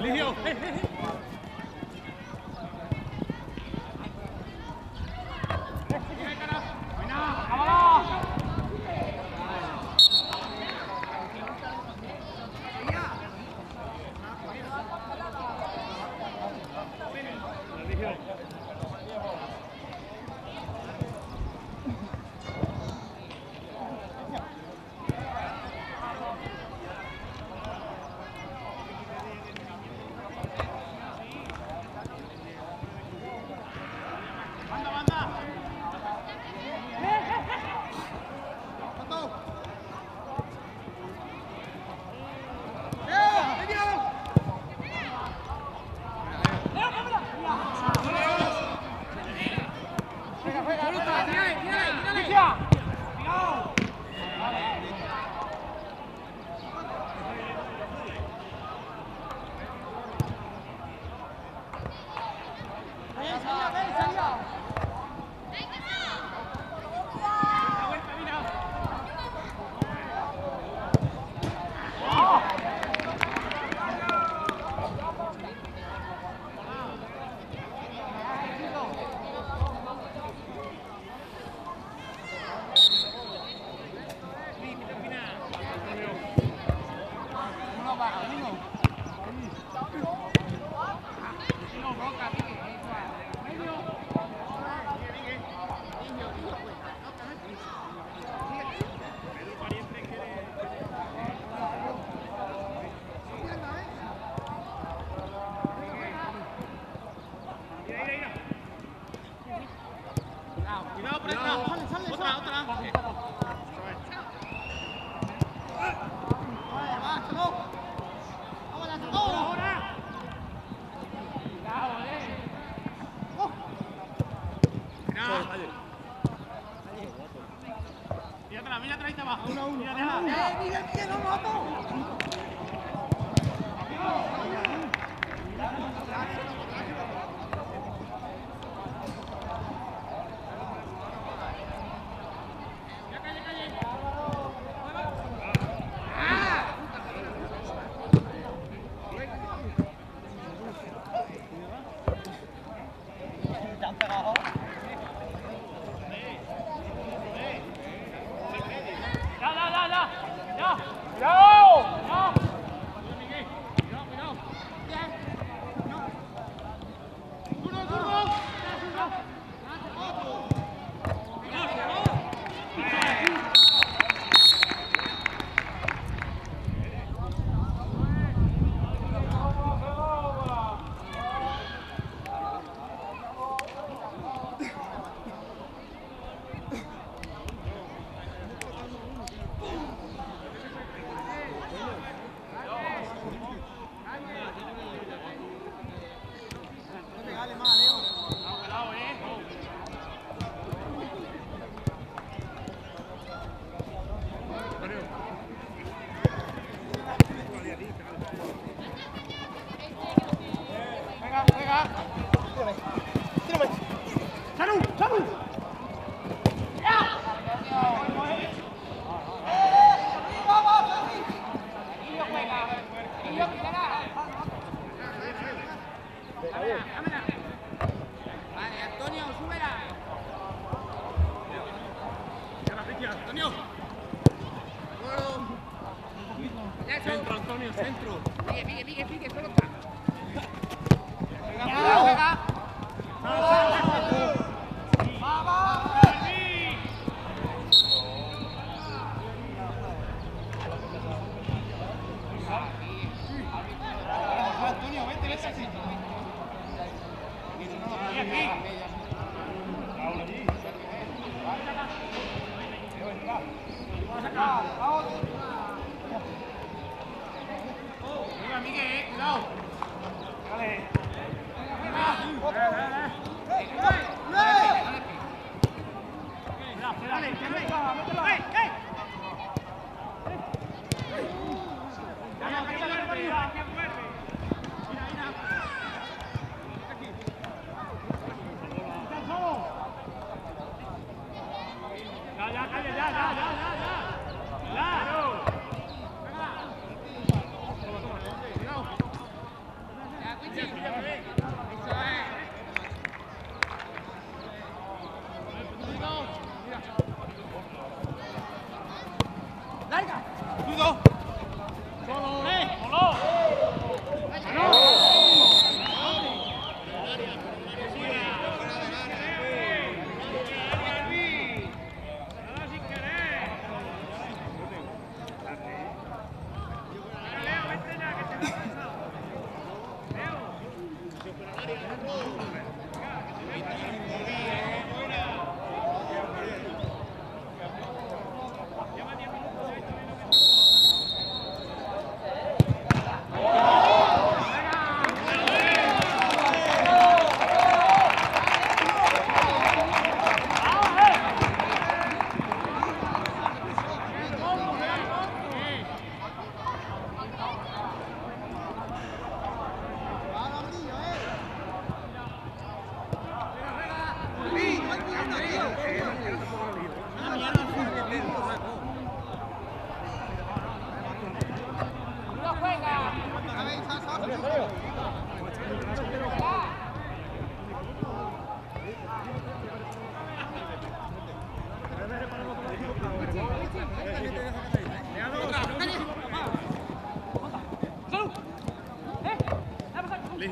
Leo,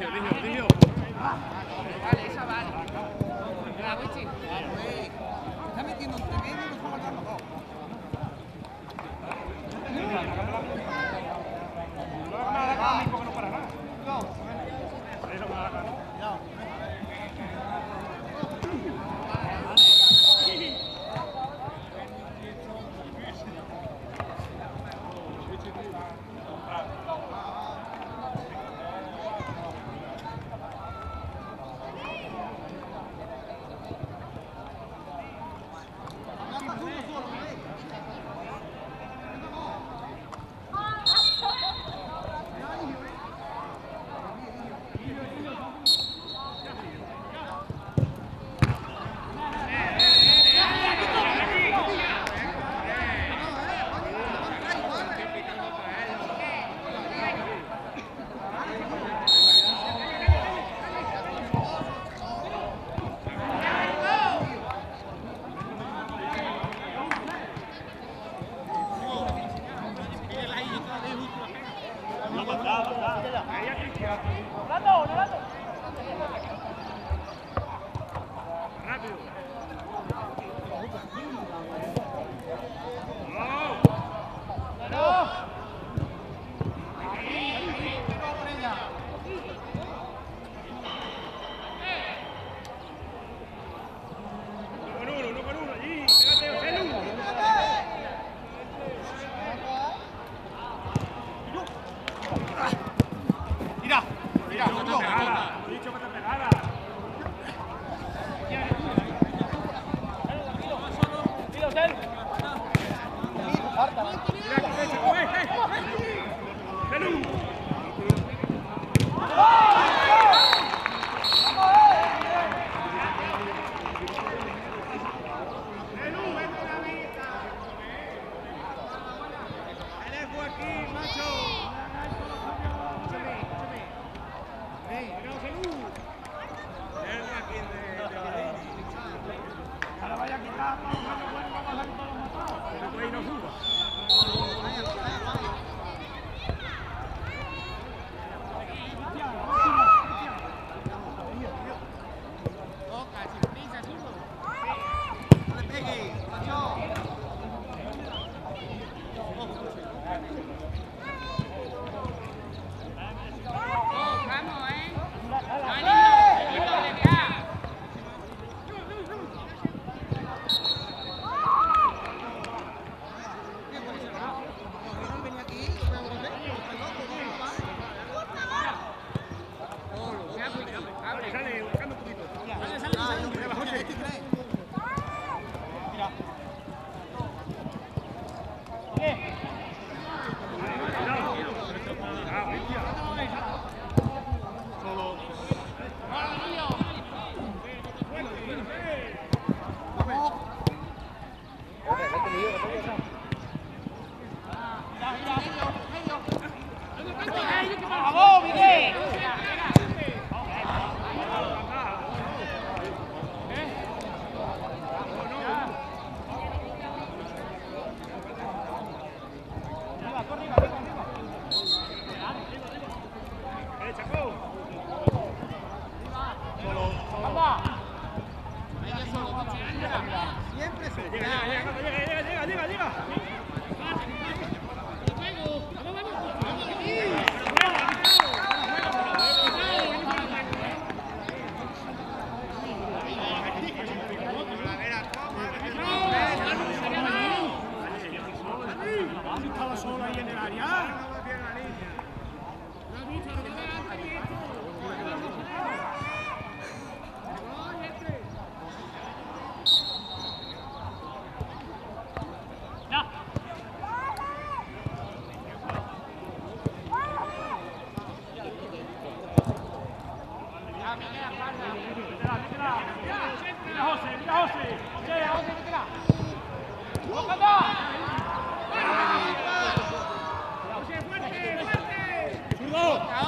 Leo. Vale, esa vale. La Wichi. Está metiendo un tremendo y nos va guardando dos. No es nada cómico que no para nada.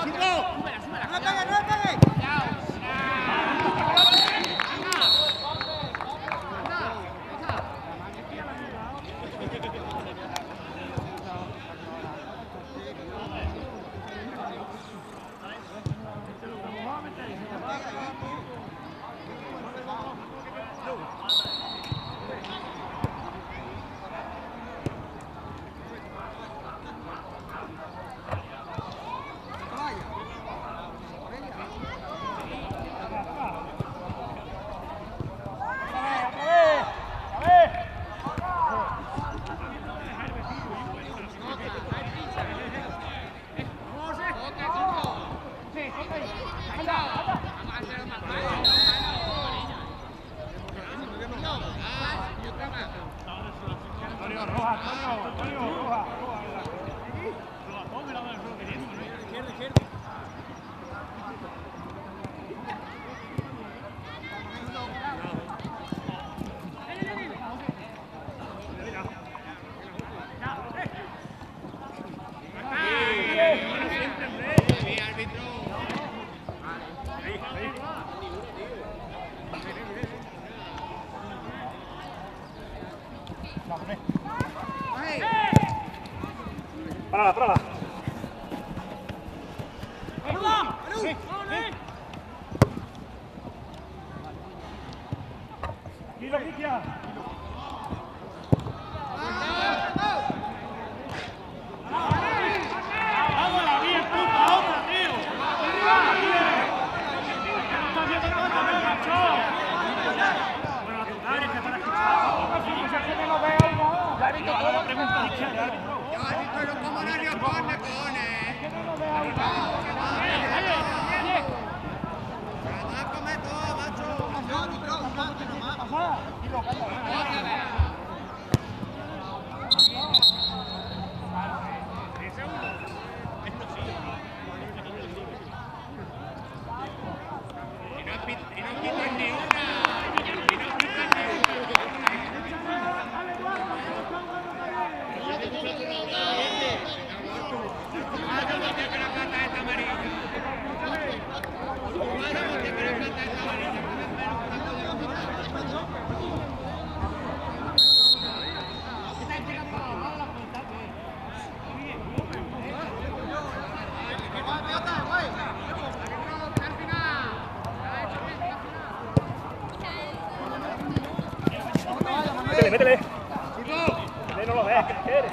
¡Churro! Brava, brava. Sì, sì. Dillo chi ti ha. Hágala bien, puta, otra, tío. Está bien, bueno, la total es que para escuchar. Pero como no le pone, que no lo vea. Además, come todo, macho. No, ni trozo, que no más. Ajá. Y lo calla. Ese uno. Esto sí. Y no quitan ni una. Métele, métele, no lo veas, que quieres.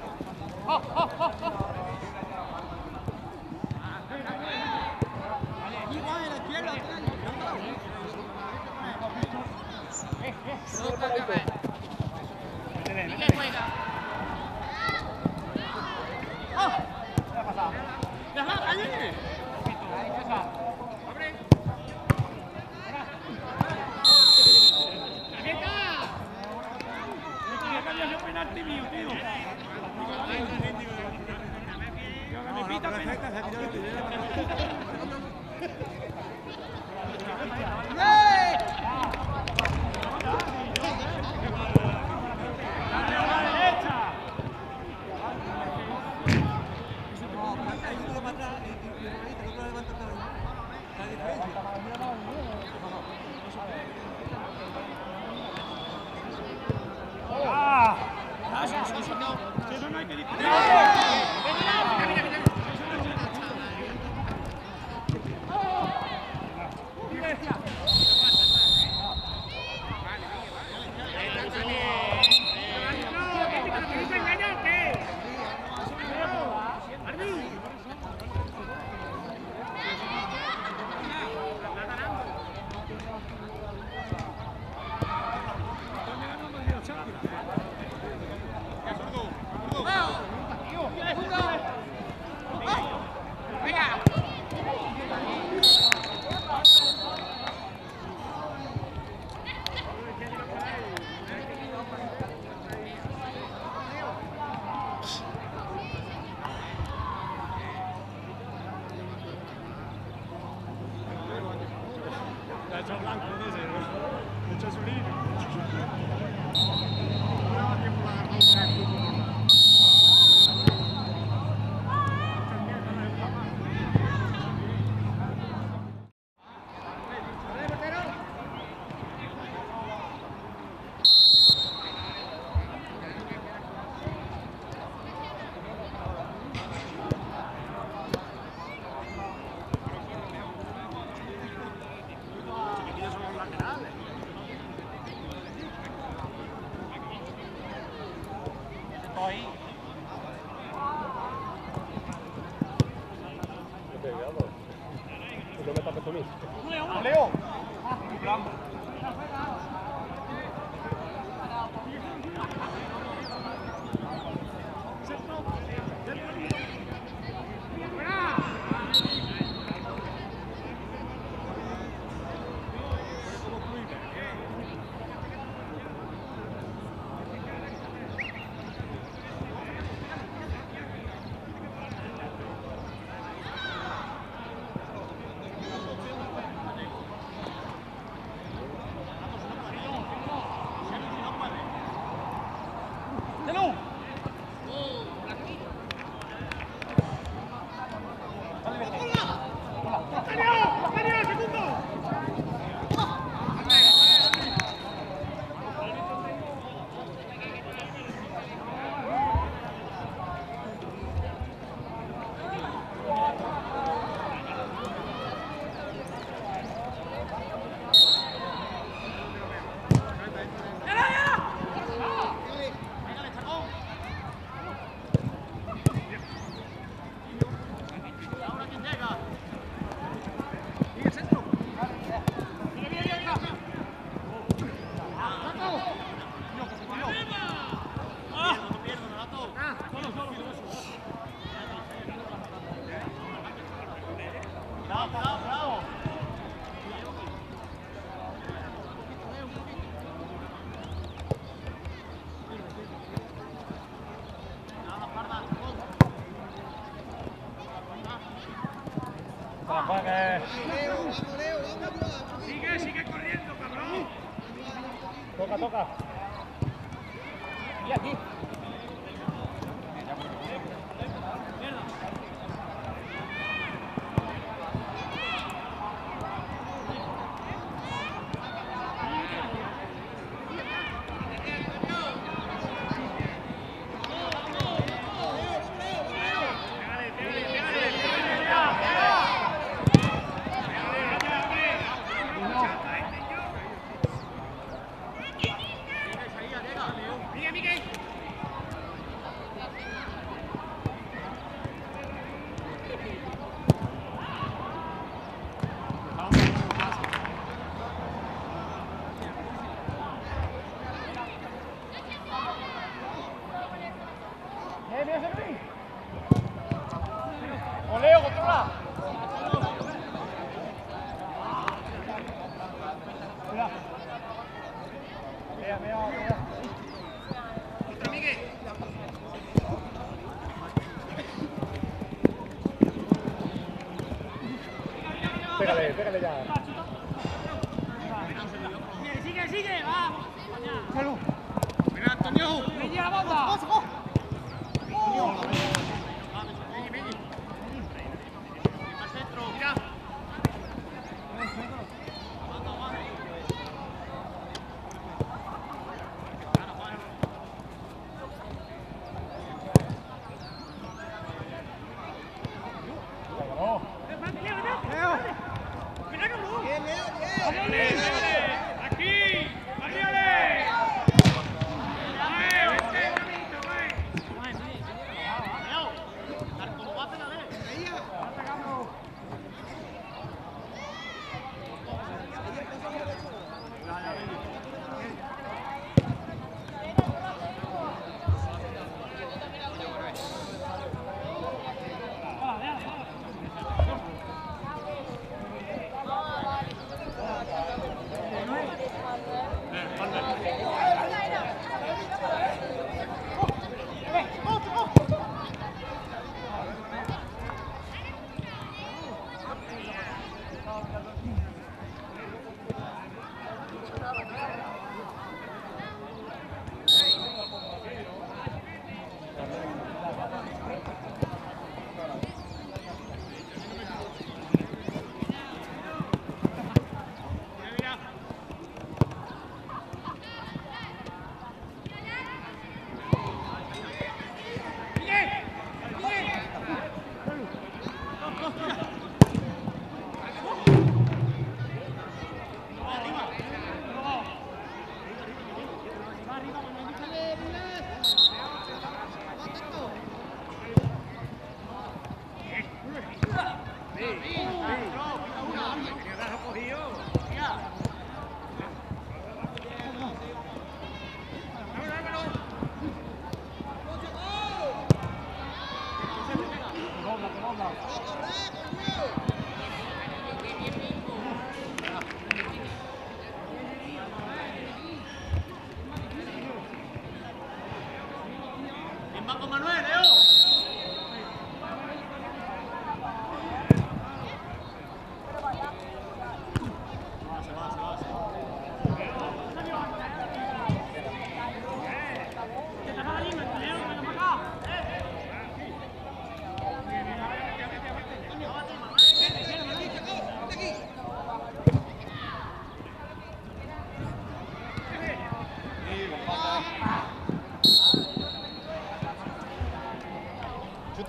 Leo!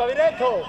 Gaviretto!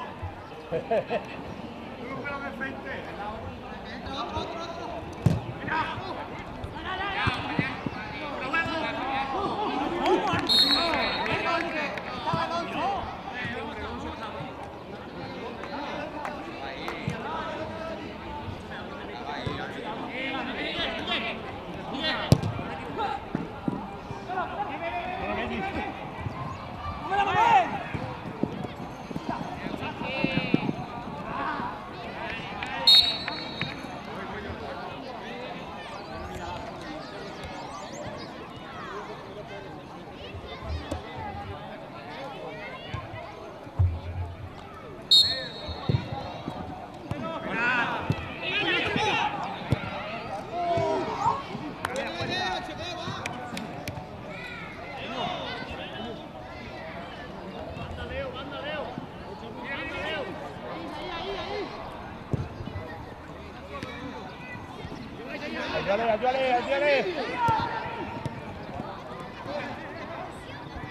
Ayúdale.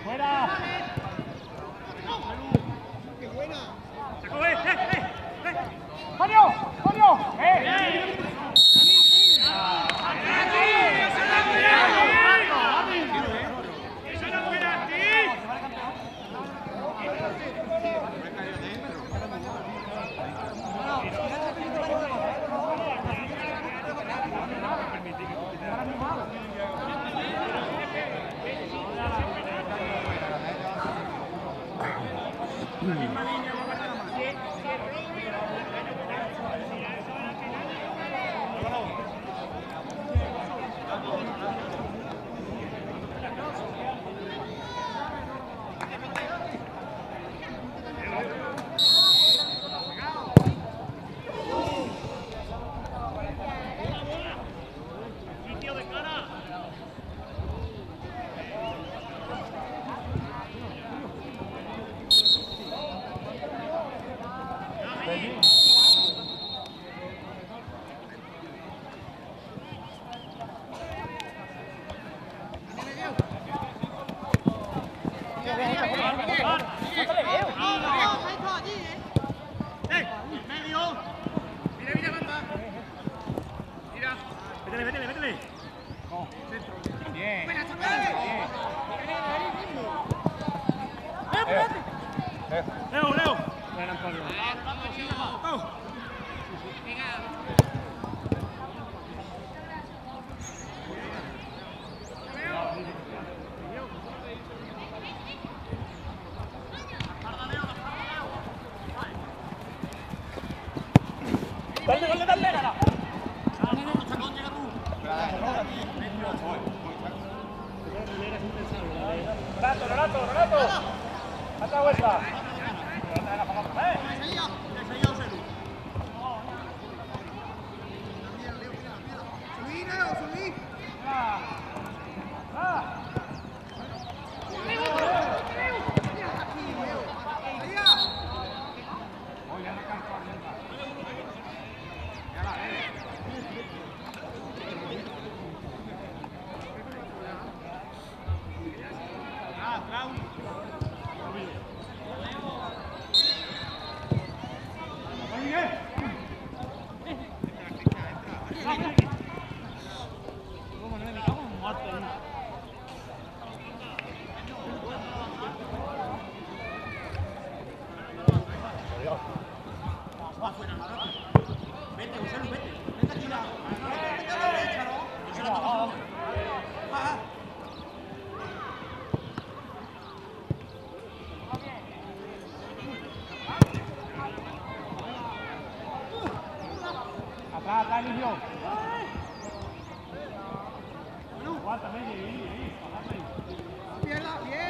Fuera. Qué buena. Sacó, Mario. Leo. Renato. ¡Hasta vuelta! ¡Subí! Dai, Leo. Guarda, vedi, vieni, vieni. Aguanta, vedi, aguanta.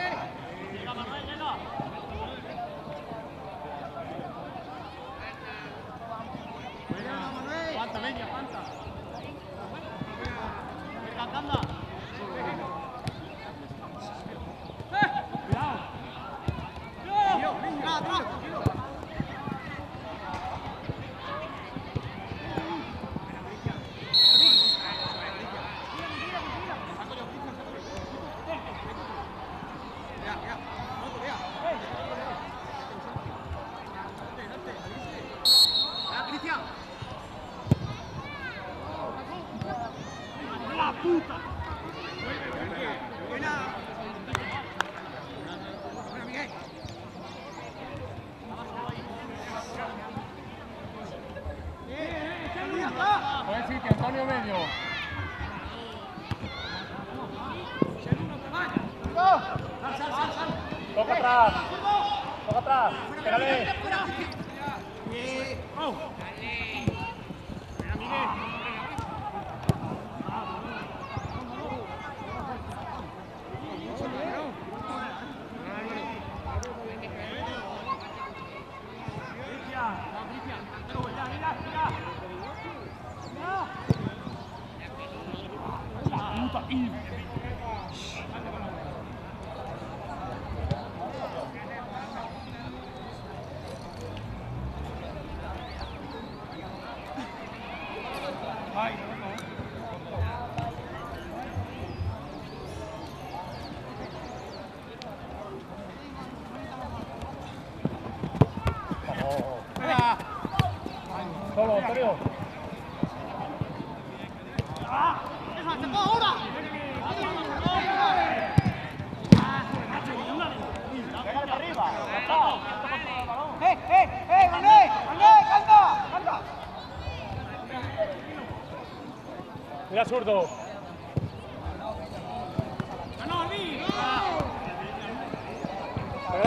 Aguanta. Cuidado. Leo, venga, atrás. Zurdo. Venga,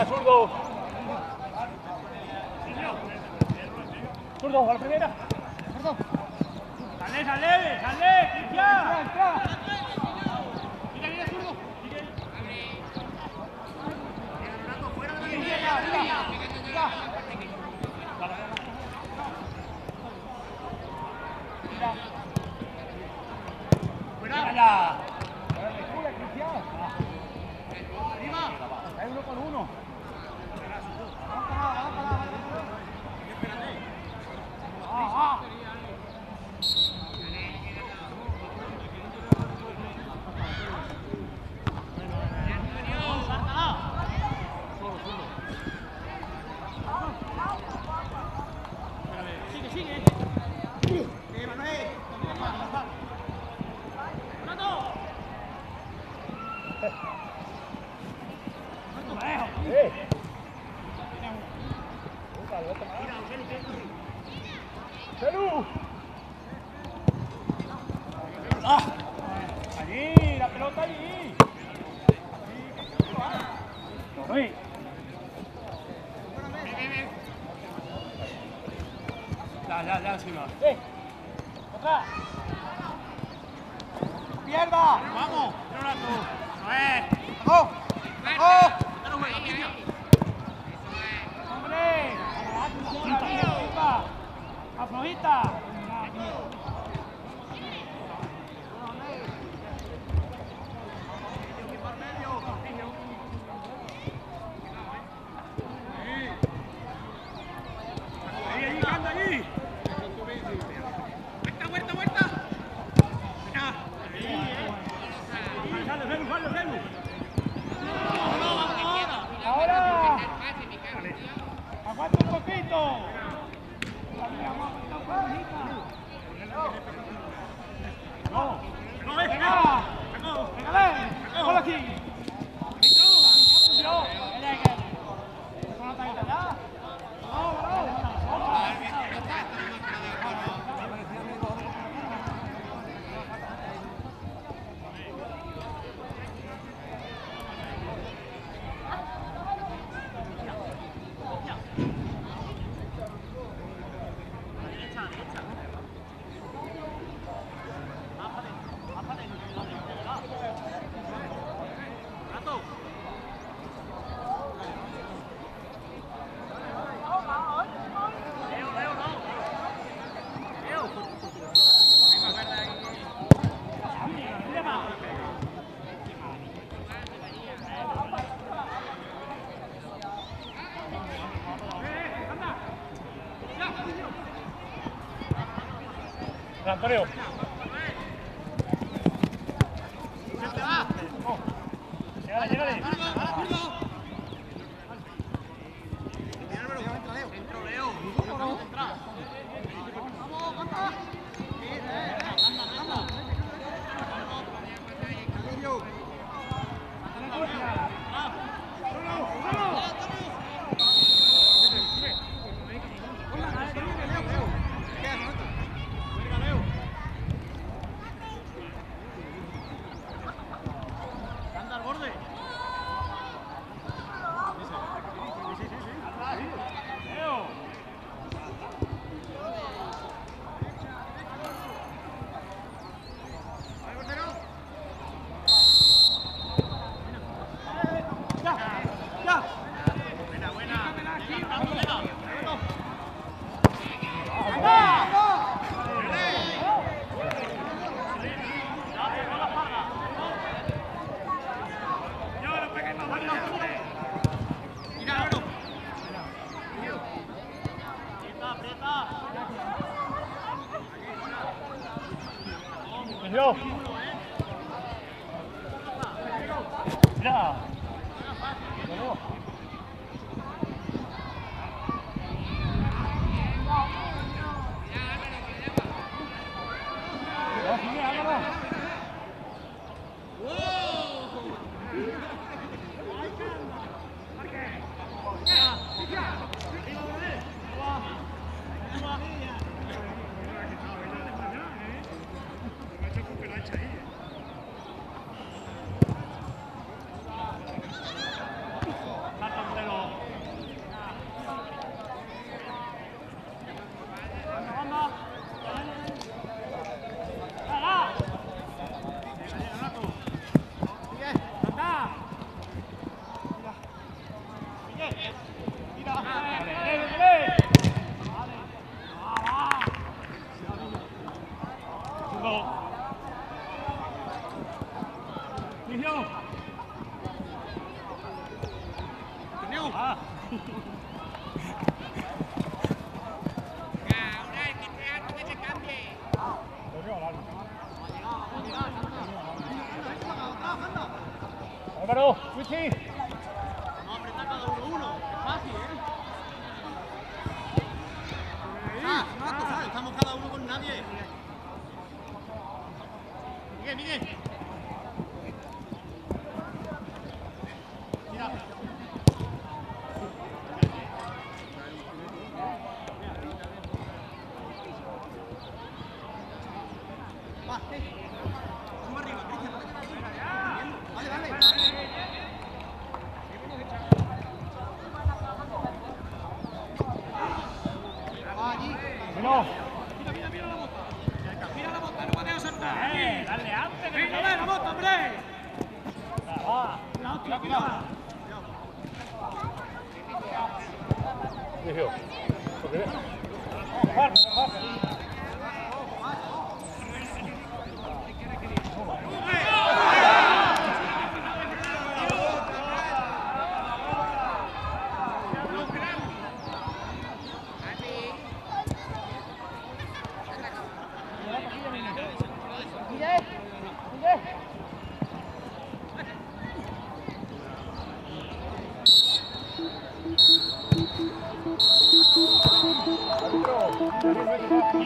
zurdo. Zurdo, a la primera. Zurdo. Sale, sale, sale, Cristian. Entra, mira, mira, zurdo. Mira. ¡Vaya! ¡Vaya, Cristian! ¡Arriba! ¡Está uno con uno! ¡Ah, ah! ¡Vamos! Tanto Leo. Llegale, llegale. Entra Leo. Vamos, vamos.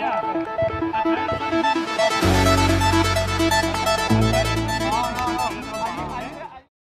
Yeah.